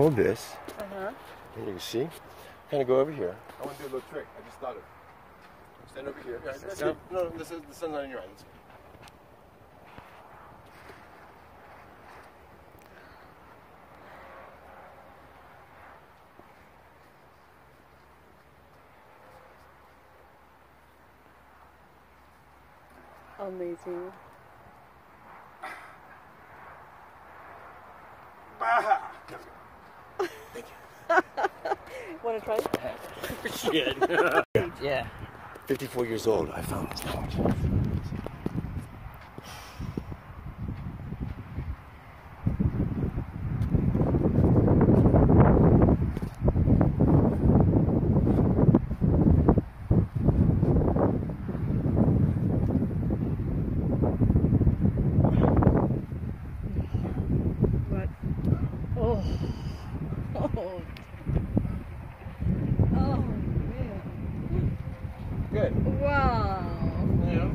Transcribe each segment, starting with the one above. hold this, and you can see, I'm going to go over here. I want to do a little trick. I just thought of it. Stand over here. Yeah, no, the sun's not in your eyes. Amazing. Baha! Thank you. Want to try it? Shit. Yeah. 54 years old, I found this dog. What? Oh. Oh. Good. Wow. Yeah.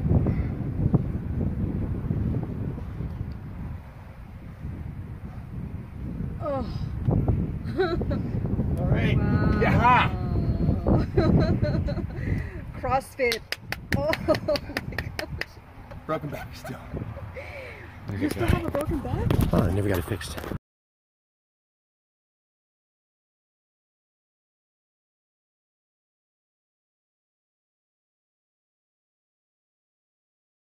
Oh. All right. Wow. Yeah. CrossFit. Oh my gosh. Broken back still. You still have a broken back? Oh, I never got it fixed.